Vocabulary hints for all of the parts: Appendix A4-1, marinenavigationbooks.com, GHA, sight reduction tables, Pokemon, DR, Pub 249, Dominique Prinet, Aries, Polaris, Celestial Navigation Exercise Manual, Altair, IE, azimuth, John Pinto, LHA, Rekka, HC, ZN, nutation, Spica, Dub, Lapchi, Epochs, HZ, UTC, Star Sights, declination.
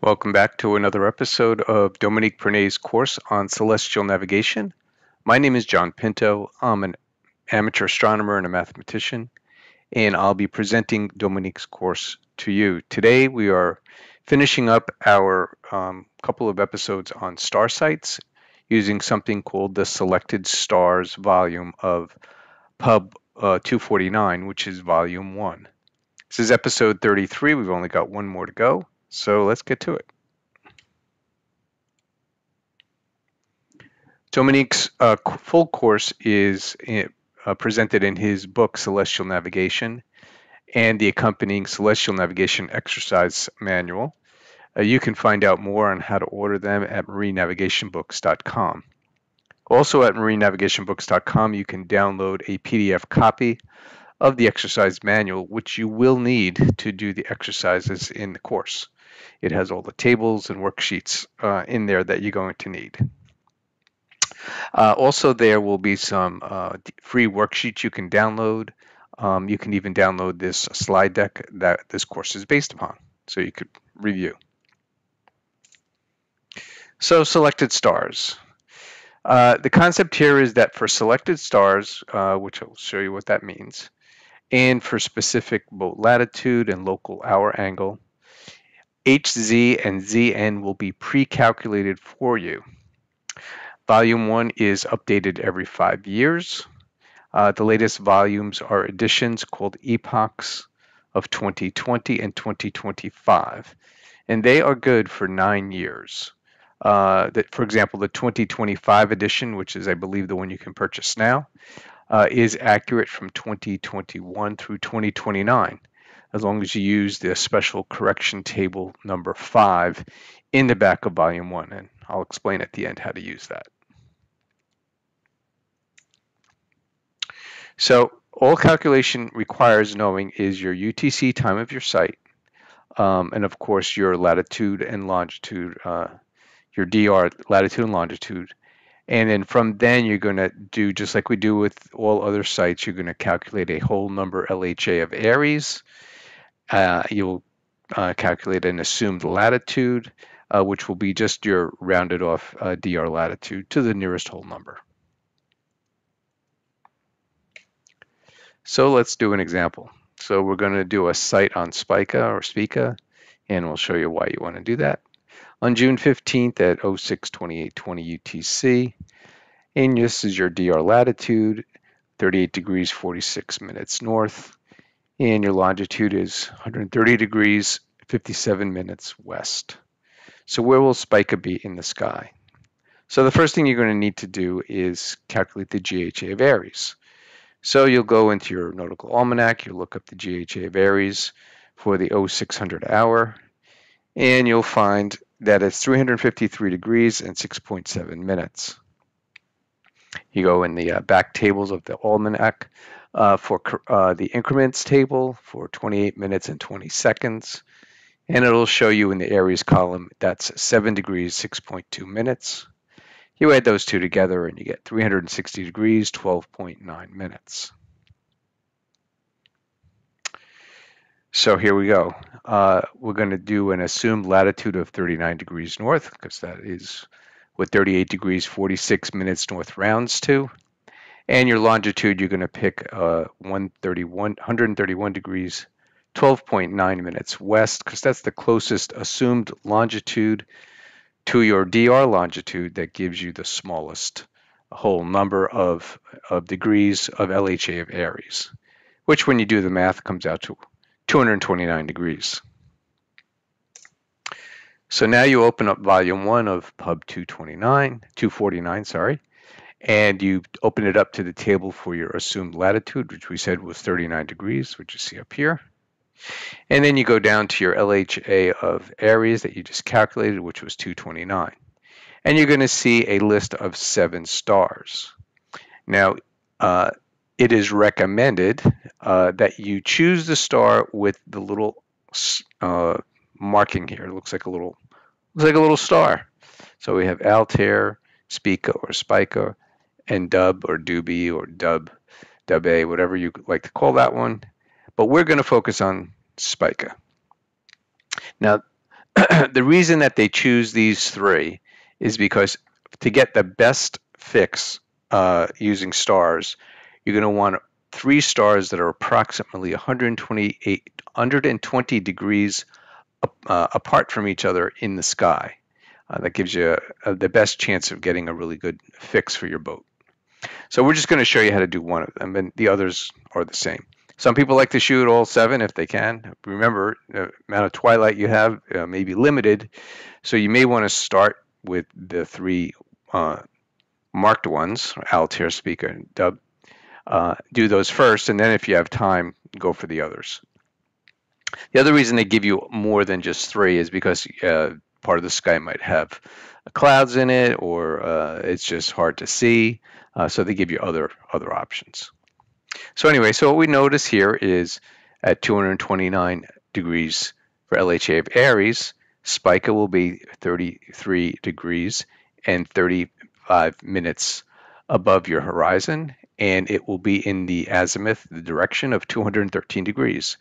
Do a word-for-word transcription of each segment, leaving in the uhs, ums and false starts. Welcome back to another episode of Dominique Prinet's course on celestial navigation. My name is John Pinto. I'm an amateur astronomer and a mathematician, and I'll be presenting Dominique's course to you. Today we are finishing up our um, couple of episodes on star sites using something called the Selected Stars volume of Pub uh, two forty-nine, which is volume one. This is episode thirty-three. We've only got one more to go. So let's get to it. Dominique's uh, full course is uh, presented in his book, Celestial Navigation, and the accompanying Celestial Navigation Exercise Manual. Uh, you can find out more on how to order them at marine navigation books dot com. Also at marine navigation books dot com, you can download a P D F copy of the exercise manual, which you will need to do the exercises in the course. It has all the tables and worksheets uh, in there that you're going to need. Uh, also, there will be some uh, free worksheets you can download. Um, you can even download this slide deck that this course is based upon, so you could review. So, selected stars. Uh, the concept here is that for selected stars, uh, which I'll show you what that means, and for specific boat latitude and local hour angle, H Z and Z N will be pre-calculated for you. Volume one is updated every five years. Uh, the latest volumes are editions called Epochs of twenty twenty and twenty twenty-five, and they are good for nine years. Uh, that, for example, the twenty twenty-five edition, which is, I believe, the one you can purchase now, uh, is accurate from twenty twenty-one through twenty twenty-nine. As long as you use the special correction table number five in the back of volume one. And I'll explain at the end how to use that. So all calculation requires knowing is your U T C time of your site, um, and of course your latitude and longitude, uh, your D R latitude and longitude. And then from then you're going to do, just like we do with all other sites, you're going to calculate a whole number L H A of Aries. Uh, you'll uh, calculate an assumed latitude, uh, which will be just your rounded off uh, D R latitude to the nearest whole number. So let's do an example. So we're going to do a site on Spica or Spica, and we'll show you why you want to do that. On June fifteenth at oh six twenty-eight twenty U T C, and this is your D R latitude, thirty-eight degrees forty-six minutes north. And your longitude is one hundred thirty degrees, fifty-seven minutes west. So where will Spica be in the sky? So the first thing you're going to need to do is calculate the G H A of Aries. So you'll go into your nautical almanac, you'll look up the G H A of Aries for the oh six hundred hour, and you'll find that it's three hundred fifty-three degrees and six point seven minutes. You go in the uh, back tables of the almanac, Uh, for uh, the increments table for twenty-eight minutes and twenty seconds, and it'll show you in the Aries column that's seven degrees, six point two minutes. You add those two together and you get three hundred sixty degrees, twelve point nine minutes. So here we go. Uh, we're going to do an assumed latitude of thirty-nine degrees north, because that is what thirty-eight degrees, forty-six minutes north rounds to. And your longitude, you're going to pick uh, one hundred thirty-one degrees, twelve point nine minutes west, because that's the closest assumed longitude to your D R longitude that gives you the smallest whole number of, of degrees of L H A of Aries, which when you do the math comes out to two hundred twenty-nine degrees. So now you open up volume one of Pub two twenty-nine, two forty-nine, sorry. And you open it up to the table for your assumed latitude, which we said was thirty-nine degrees, which you see up here. And then you go down to your L H A of Aries that you just calculated, which was two twenty-nine. And you're going to see a list of seven stars. Now, uh, it is recommended uh, that you choose the star with the little uh, marking here. It looks like a little, looks like a little star. So we have Altair, Spica or Spica, and Dub or Doobie or Dub, Dub A, whatever you like to call that one. But we're going to focus on Spica. Now, The reason that they choose these three is because to get the best fix uh, using stars, you're going to want three stars that are approximately one hundred twenty-eight, one hundred twenty degrees uh, apart from each other in the sky. Uh, that gives you uh, the best chance of getting a really good fix for your boat. So we're just going to show you how to do one of them, and the others are the same. Some people like to shoot all seven if they can. Remember, the amount of twilight you have uh, may be limited, so you may want to start with the three uh, marked ones, Altair, Spica, and Dub. Uh, do those first, and then if you have time, go for the others. The other reason they give you more than just three is because uh, part of the sky might have clouds in it, or uh, it's just hard to see, uh, so they give you other other options. So anyway, so what we notice here is at two hundred twenty-nine degrees for L H A of Aries, Spica will be thirty-three degrees and thirty-five minutes above your horizon, and it will be in the azimuth, the direction of two hundred thirteen degrees.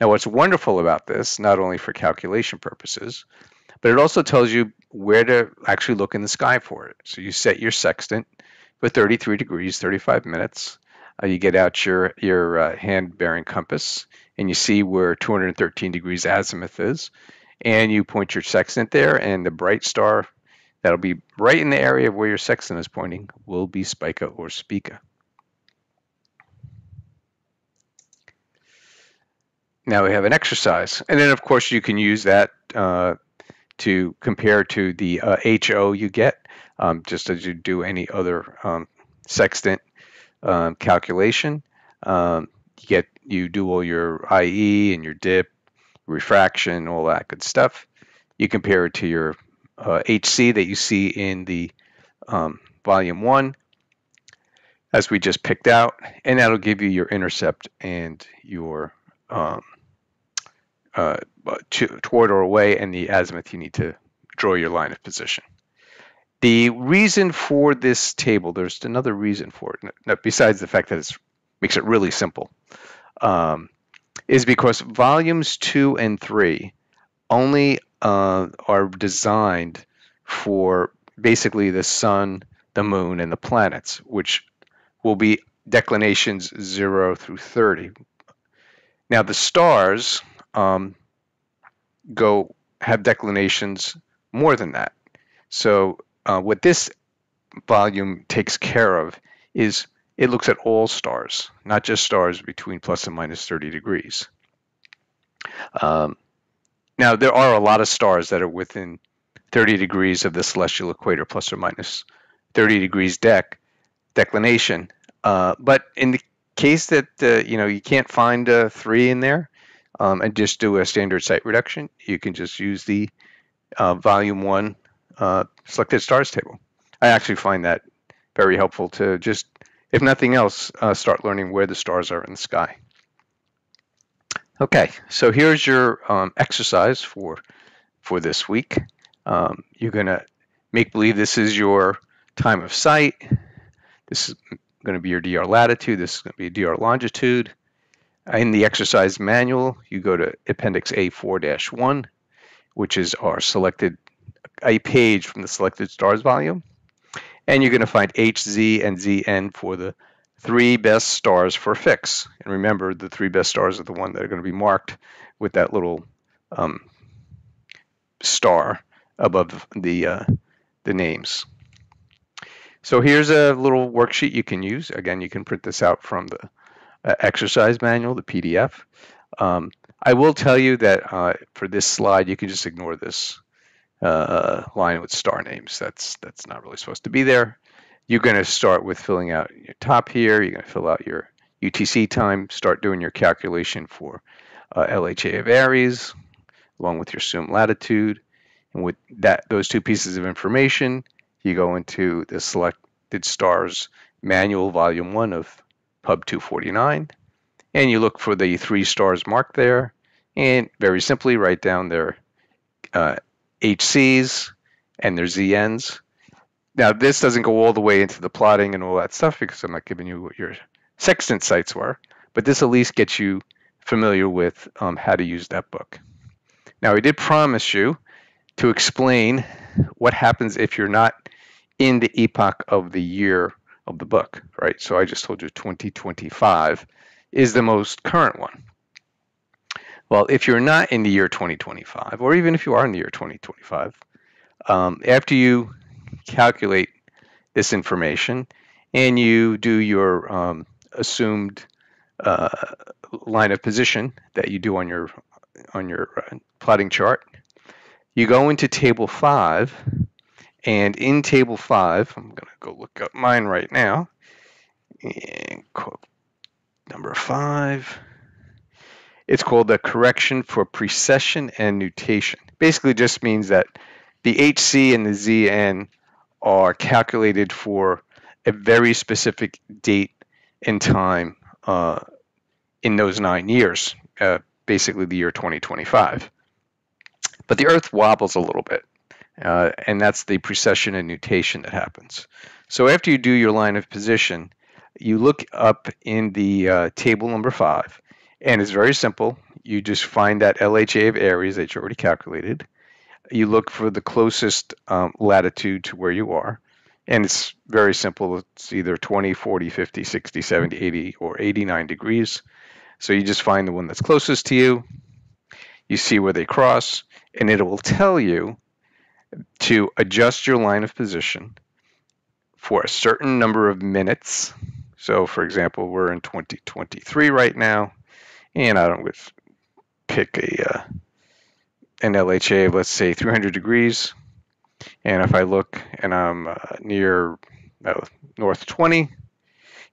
Now, what's wonderful about this, not only for calculation purposes, but it also tells you where to actually look in the sky for it. So you set your sextant for thirty-three degrees, thirty-five minutes. Uh, you get out your, your uh, hand-bearing compass, and you see where two hundred thirteen degrees azimuth is, and you point your sextant there, and the bright star that'll be right in the area of where your sextant is pointing will be Spica or Spica. Now we have an exercise, and then of course you can use that uh, to compare to the uh, H O you get, um, just as you do any other um, sextant um, calculation. Um, you get you do all your I E and your dip, refraction, all that good stuff. You compare it to your uh, H C that you see in the um, volume one, as we just picked out, and that'll give you your intercept and your um, Uh, to, toward or away, and the azimuth you need to draw your line of position. The reason for this table, there's another reason for it, now, besides the fact that it makes it really simple, um, is because volumes two and three only uh, are designed for basically the sun, the moon, and the planets, which will be declinations zero through thirty. Now the stars Um, go have declinations more than that. So uh, what this volume takes care of is it looks at all stars, not just stars between plus and minus thirty degrees. Um, now there are a lot of stars that are within thirty degrees of the celestial equator, plus or minus thirty degrees dec declination. Uh, but in the case that uh, you know you can't find uh, three in there, Um, and just do a standard site reduction, you can just use the uh, volume one uh, selected stars table. I actually find that very helpful to just, if nothing else, uh, start learning where the stars are in the sky. Okay, so here's your um, exercise for, for this week. Um, you're going to make believe this is your time of sight. This is going to be your D R latitude. This is going to be D R longitude. In the exercise manual, you go to Appendix A four dash one, which is our selected, a page from the selected stars volume. And you're going to find H Z and Z N for the three best stars for a fix. And remember, the three best stars are the one that are going to be marked with that little um, star above the, uh, the names. So here's a little worksheet you can use. Again, you can print this out from the Uh, exercise manual, the P D F. Um, I will tell you that uh, for this slide, you can just ignore this uh, line with star names. That's that's not really supposed to be there. You're going to start with filling out your top here. You're going to fill out your U T C time, start doing your calculation for uh, L H A of Aries, along with your assumed latitude. And with that, those two pieces of information, you go into the Selected Stars Manual, Volume one of Pub two forty-nine, and you look for the three stars marked there, and very simply write down their uh, H Cs and their Z Ns. Now, this doesn't go all the way into the plotting and all that stuff because I'm not giving you what your sextant sites were, but this at least gets you familiar with um, how to use that book. Now, I did promise you to explain what happens if you're not in the epoch of the year of the book, right? So I just told you twenty twenty-five is the most current one. Well, if you're not in the year twenty twenty-five, or even if you are in the year twenty twenty-five, um, after you calculate this information and you do your um, assumed uh, line of position that you do on your on your uh, plotting chart, you go into table five, and in table five, I'm gonna go look up mine right now, and quote number five. It's called the correction for precession and nutation. Basically just means that the H C and the Z N are calculated for a very specific date and time uh, in those nine years, uh, basically the year twenty twenty-five. But the Earth wobbles a little bit, uh, and that's the precession and nutation that happens. So after you do your line of position, you look up in the uh, table number five, and it's very simple. You just find that L H A of Aries that you already calculated. You look for the closest um, latitude to where you are. And it's very simple. It's either twenty, forty, fifty, sixty, seventy, eighty, or eighty-nine degrees. So you just find the one that's closest to you. You see where they cross, and it will tell you to adjust your line of position for a certain number of minutes. So for example, we're in twenty twenty-three right now. And I don't pick a uh, an L H A of, let's say, three hundred degrees. And if I look and I'm uh, near uh, north twenty,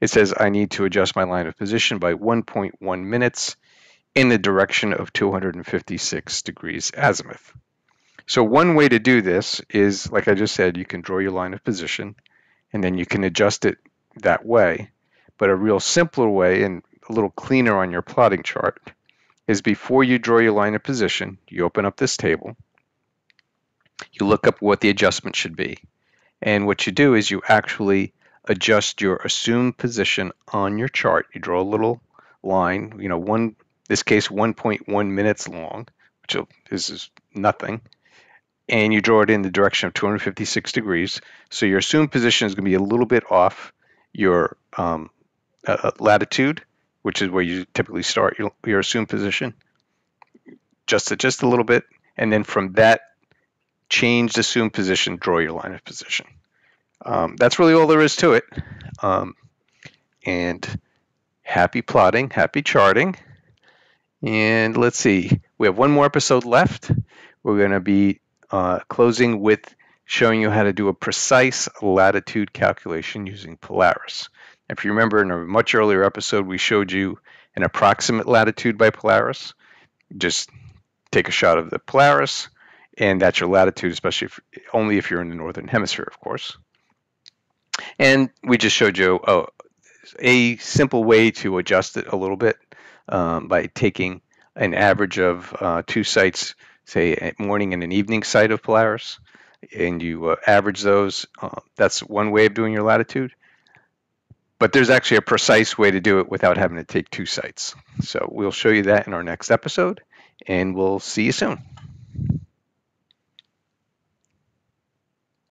it says I need to adjust my line of position by one point one minutes in the direction of two hundred fifty-six degrees azimuth. So one way to do this is, like I just said, you can draw your line of position, and then you can adjust it that way. But a real simpler way, and a little cleaner on your plotting chart, is before you draw your line of position, you open up this table, you look up what the adjustment should be, and what you do is you actually adjust your assumed position on your chart. You draw a little line, you know, one, in this case, one point one minutes long, which is, is nothing, and you draw it in the direction of two hundred fifty-six degrees. So your assumed position is going to be a little bit off your um, uh, latitude, which is where you typically start your, your assumed position, just, just a little bit, and then from that changed assumed position, draw your line of position. Um, that's really all there is to it. Um, and happy plotting, happy charting. And let's see, we have one more episode left. We're going to be uh, closing with showing you how to do a precise latitude calculation using Polaris. If you remember, in a much earlier episode, we showed you an approximate latitude by Polaris. Just take a shot of the Polaris, and that's your latitude, especially if, only if you're in the northern hemisphere, of course. And we just showed you oh, a simple way to adjust it a little bit um, by taking an average of uh, two sites, say a morning and an evening site of Polaris, and you uh, average those. Uh, that's one way of doing your latitude. But there's actually a precise way to do it without having to take two sites. So we'll show you that in our next episode, and we'll see you soon.